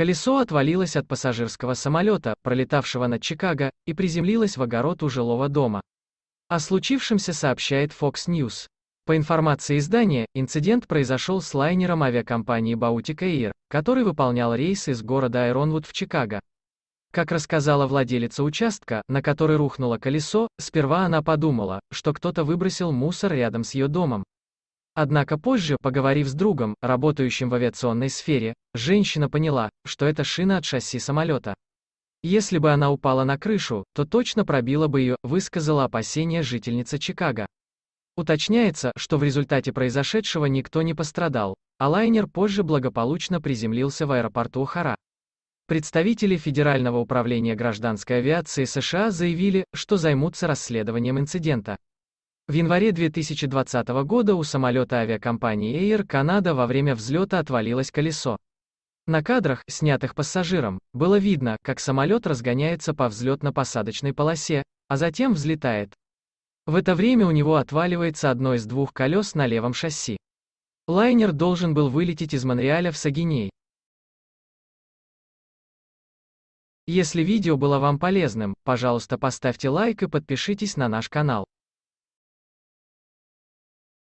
Колесо отвалилось от пассажирского самолета, пролетавшего над Чикаго, и приземлилось в огород у жилого дома. О случившемся сообщает Fox News. По информации издания, инцидент произошел с лайнером авиакомпании Boutique Air, который выполнял рейс из города Айронвуд в Чикаго. Как рассказала владелица участка, на который рухнуло колесо, сперва она подумала, что кто-то выбросил мусор рядом с ее домом. Однако позже, поговорив с другом, работающим в авиационной сфере, женщина поняла, что это шина от шасси самолета. Если бы она упала на крышу, то точно пробила бы ее, высказала опасения жительница Чикаго. Уточняется, что в результате произошедшего никто не пострадал, а лайнер позже благополучно приземлился в аэропорту O'Hara. Представители Федерального управления гражданской авиации США заявили, что займутся расследованием инцидента. В январе 2020 года у самолета авиакомпании Air Canada во время взлета отвалилось колесо. На кадрах, снятых пассажиром, было видно, как самолет разгоняется по взлетно-посадочной полосе, а затем взлетает. В это время у него отваливается одно из двух колес на левом шасси. Лайнер должен был вылететь из Монреаля в Сагиней. Если видео было вам полезным, пожалуйста, поставьте лайк и подпишитесь на наш канал.